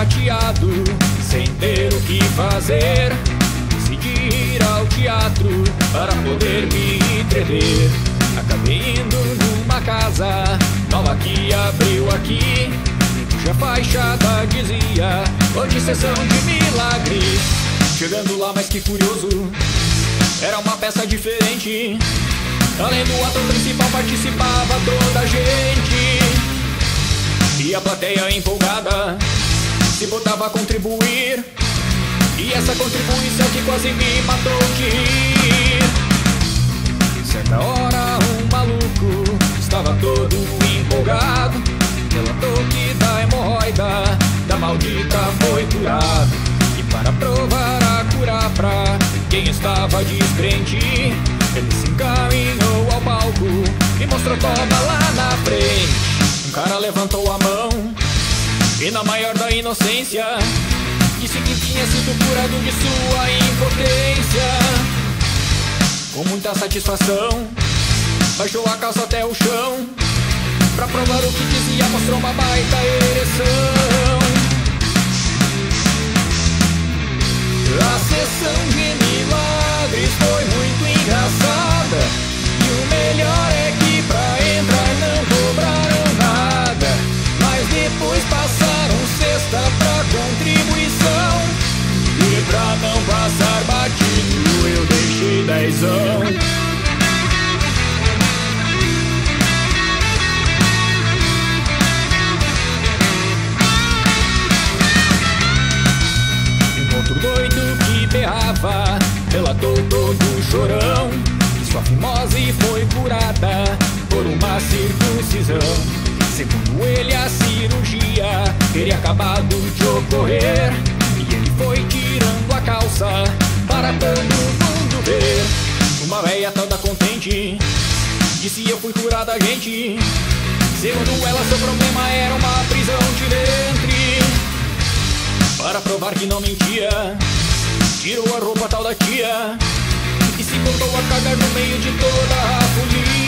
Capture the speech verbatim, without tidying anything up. chateado, sem ter o que fazer, decidi ir ao teatro para poder me entreter. Acabei indo numa casa nova que abriu aqui, cuja fachada dizia: hoje sessão de milagres. Chegando lá, mas que curioso, era uma peça diferente. Além do ator principal, participava toda a gente, e a plateia empolgada se botava a contribuir, e essa contribuição que quase me matou de rir. Certa hora um maluco estava todo empolgado, relatou que da hemorroida da maldita foi curado, e para provar a cura pra quem estava descrente, ele se encaminhou ao palco e mostrou toma lá na frente. Um cara levantou a mão e na maior da inocência disse que tinha sido curado de sua impotência. Com muita satisfação baixou a calça até o chão, pra provar o que dizia mostrou uma baita ereção. A sessão de milagres foi muito engraçada, e o melhor é que pra entrar não cobraram nada, mas depois passaram cesta pra contribuição, e pra não passar batido eu deixei dezão. Relatou todo chorão que sua fimose foi curada por uma circuncisão. Segundo ele, a cirurgia teria acabado de ocorrer, e ele foi tirando a calça para todo mundo ver. Uma véia toda contente disse: eu fui curada, gente. Segundo ela, seu problema era uma prisão de ventre. Para provar que não mentia, tirou a roupa tal da tia e se botou a cagar no meio de toda a folia.